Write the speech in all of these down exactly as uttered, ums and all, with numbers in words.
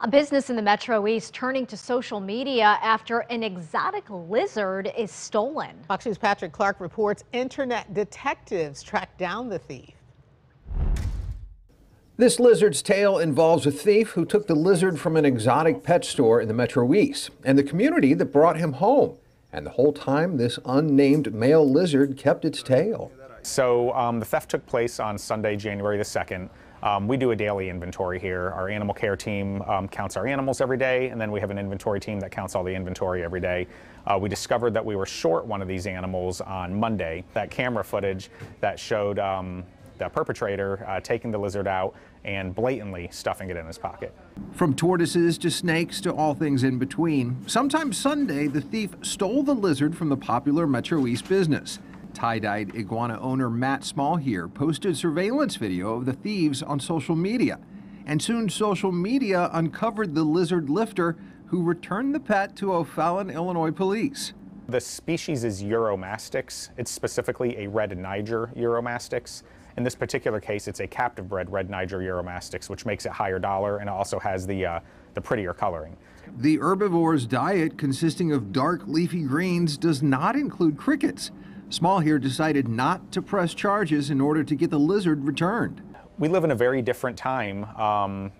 A business in the Metro East turning to social media after an exotic lizard is stolen. Fox News' Patrick Clark reports internet detectives tracked down the thief. This lizard's tale involves a thief who took the lizard from an exotic pet store in the Metro East and the community that brought him home. And the whole time, this unnamed male lizard kept its tail. So um, the theft took place on Sunday, January the second. Um, we do a daily inventory here. Our animal care team um, counts our animals every day, and then we have an inventory team that counts all the inventory every day. Uh, we discovered that we were short one of these animals on Monday. That camera footage that showed um, the perpetrator uh, taking the lizard out and blatantly stuffing it in his pocket. From tortoises to snakes to all things in between, sometime Sunday, the thief stole the lizard from the popular Metro East business. Tie-Dyed Iguana owner Matt Small here posted surveillance video of the thieves on social media, and soon social media uncovered the lizard lifter who returned the pet to O'Fallon, Illinois police. The species is Uromastyx. It's specifically a red Niger Uromastyx. In this particular case, it's a captive bred red Niger Uromastyx, which makes it higher dollar and also has the, uh, the prettier coloring. The herbivore's diet, consisting of dark leafy greens, does not include crickets. Small here decided not to press charges in order to get the lizard returned. We live in a very different time, um,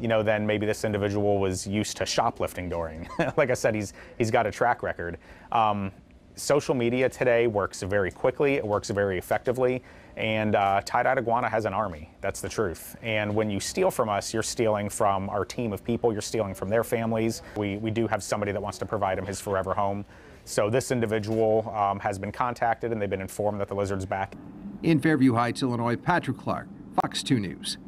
you know, than maybe this individual was used to shoplifting during. Like I said, he's, he's got a track record. Um, social media today works very quickly, it works very effectively, and uh, Tie-Dyed Iguana has an army, that's the truth. And when you steal from us, you're stealing from our team of people, you're stealing from their families. We, we do have somebody that wants to provide him his forever home. So this individual um, has been contacted and they've been informed that the lizard's back. In Fairview Heights, Illinois, Patrick Clark, Fox two News.